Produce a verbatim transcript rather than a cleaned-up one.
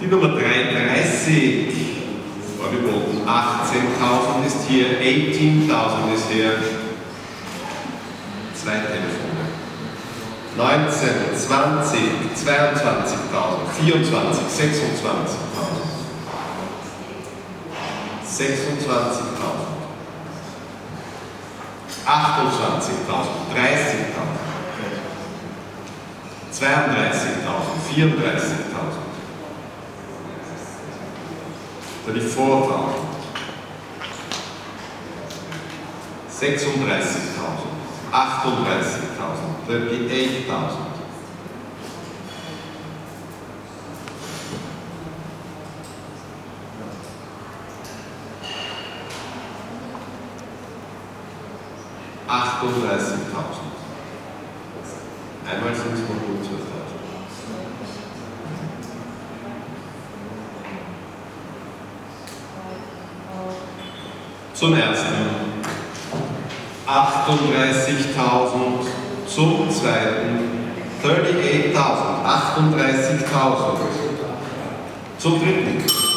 Die Nummer dreiunddreißig, das war geboten, achtzehntausend ist hier, achtzehntausend ist hier. Zwei Telefone. neunzehn, zwanzig, zweiundzwanzig, sechsundzwanzig, achtundzwanzigtausend, dreißigtausend, zweiunddreißigtausend, vierunddreißigtausend. Dann die Vorfahrt. sechsunddreißigtausend, achtunddreißigtausend, achtunddreißigtausend. Einmal fünfhundertzwölftausend. Zum ersten, achtunddreißigtausend, zum zweiten, achtunddreißigtausend, achtunddreißigtausend, zum dritten.